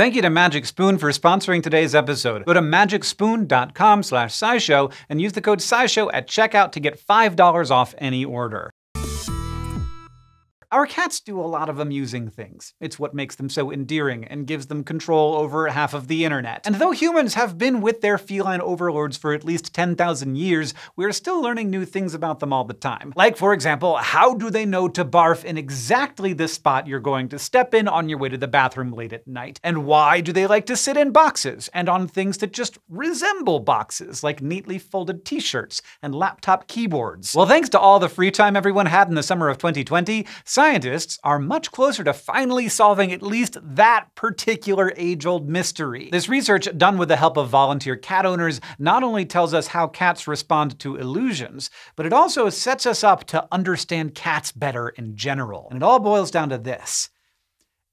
Thank you to Magic Spoon for sponsoring today's episode. Go to magicspoon.com/scishow and use the code scishow at checkout to get $5 off any order. Our cats do a lot of amusing things. It's what makes them so endearing and gives them control over half of the internet. And though humans have been with their feline overlords for at least 10,000 years, we're still learning new things about them all the time. Like, for example, how do they know to barf in exactly the spot you're going to step in on your way to the bathroom late at night? And why do they like to sit in boxes and on things that just resemble boxes, like neatly folded t-shirts and laptop keyboards? Well, thanks to all the free time everyone had in the summer of 2020, scientists are much closer to finally solving at least that particular age-old mystery. This research, done with the help of volunteer cat owners, not only tells us how cats respond to illusions, but it also sets us up to understand cats better in general. And it all boils down to this: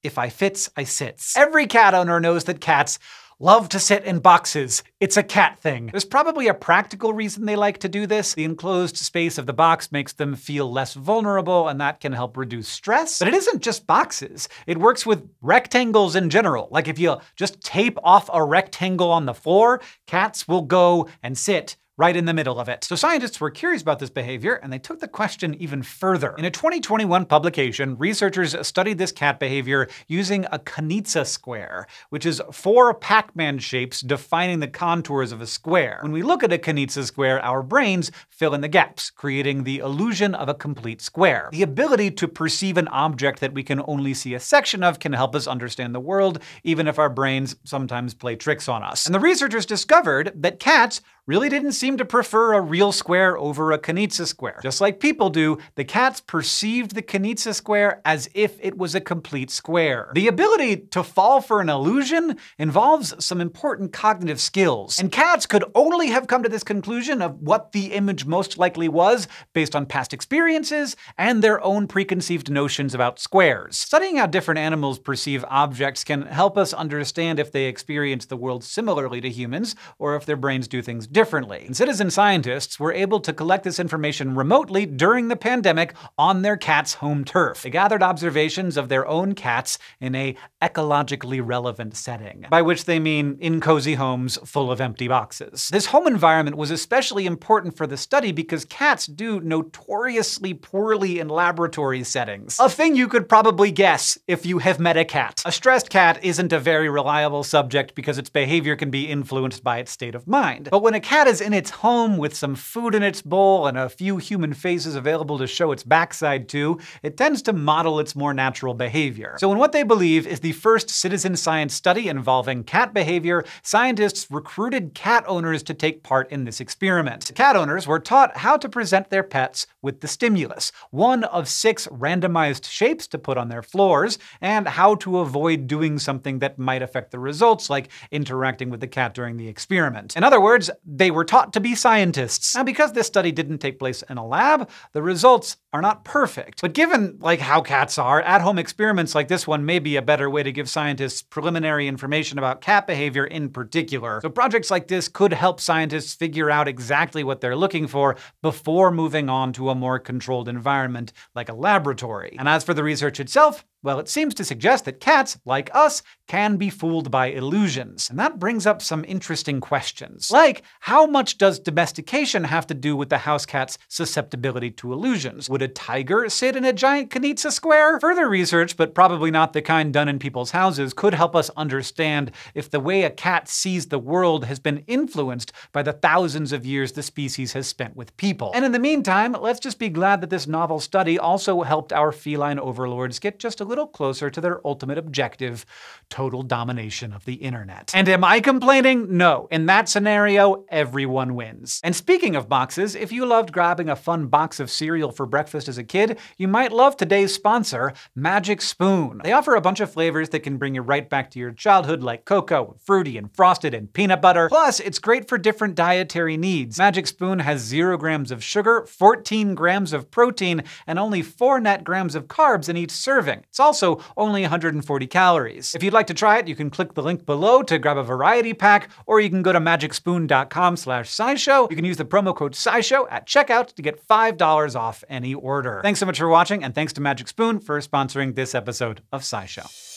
if I fits, I sits. Every cat owner knows that cats love to sit in boxes. It's a cat thing. There's probably a practical reason they like to do this. The enclosed space of the box makes them feel less vulnerable, and that can help reduce stress. But it isn't just boxes. It works with rectangles in general. Like, if you just tape off a rectangle on the floor, cats will go and sit right in the middle of it. So scientists were curious about this behavior, and they took the question even further. In a 2021 publication, researchers studied this cat behavior using a Kanizsa square, which is 4 Pac-Man shapes defining the contours of a square. When we look at a Kanizsa square, our brains fill in the gaps, creating the illusion of a complete square. The ability to perceive an object that we can only see a section of can help us understand the world, even if our brains sometimes play tricks on us. And the researchers discovered that cats really didn't seem to prefer a real square over a Kanizsa square. Just like people do, the cats perceived the Kanizsa square as if it was a complete square. The ability to fall for an illusion involves some important cognitive skills, and cats could only have come to this conclusion of what the image most likely was based on past experiences and their own preconceived notions about squares. Studying how different animals perceive objects can help us understand if they experience the world similarly to humans, or if their brains do things differently. And citizen scientists were able to collect this information remotely during the pandemic on their cat's home turf. They gathered observations of their own cats in a ecologically relevant setting, by which they mean in cozy homes full of empty boxes. This home environment was especially important for the study because cats do notoriously poorly in laboratory settings. A thing you could probably guess if you have met a cat. A stressed cat isn't a very reliable subject because its behavior can be influenced by its state of mind. But when a cat is in its home with some food in its bowl and a few human faces available to show its backside to, it tends to model its more natural behavior. So in what they believe is the first citizen science study involving cat behavior, scientists recruited cat owners to take part in this experiment. The cat owners were taught how to present their pets with the stimulus, one of 6 randomized shapes to put on their floors, and how to avoid doing something that might affect the results, like interacting with the cat during the experiment. In other words, they were taught to be scientists. Now, because this study didn't take place in a lab, the results are not perfect. But given how cats are, at-home experiments like this one may be a better way to give scientists preliminary information about cat behavior in particular. So projects like this could help scientists figure out exactly what they're looking for before moving on to a more controlled environment like a laboratory. And as for the research itself, well, it seems to suggest that cats, like us, can be fooled by illusions. And that brings up some interesting questions. Like, how much does domestication have to do with the house cat's susceptibility to illusions? Would a tiger sit in a giant Kanizsa square? Further research, but probably not the kind done in people's houses, could help us understand if the way a cat sees the world has been influenced by the thousands of years the species has spent with people. And in the meantime, let's just be glad that this novel study also helped our feline overlords get just a little closer to their ultimate objective: total domination of the internet. And am I complaining? No. In that scenario, everyone wins. And speaking of boxes, if you loved grabbing a fun box of cereal for breakfast as a kid, you might love today's sponsor, Magic Spoon. They offer a bunch of flavors that can bring you right back to your childhood, like cocoa, fruity, and frosted, and peanut butter. Plus, it's great for different dietary needs. Magic Spoon has 0 grams of sugar, 14 grams of protein, and only 4 net grams of carbs in each serving. It's also only 140 calories. If you'd like to try it, you can click the link below to grab a variety pack, or you can go to magicspoon.com/scishow. You can use the promo code scishow at checkout to get $5 off any order. Thanks so much for watching, and thanks to Magic Spoon for sponsoring this episode of Scishow.